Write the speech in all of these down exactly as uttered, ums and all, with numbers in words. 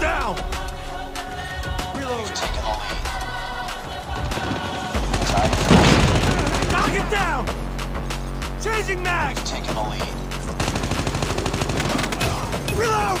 Fall down! Reload. You've taken the lead. Time. Knock it down! Changing mag! You've taken the lead. Reload!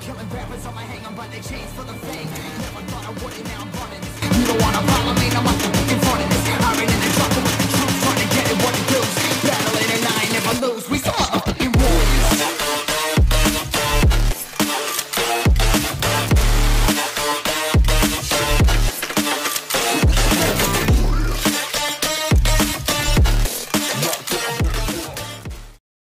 Killing rappers on my hang, I'm by the chains for the fame. Never thought I wouldn't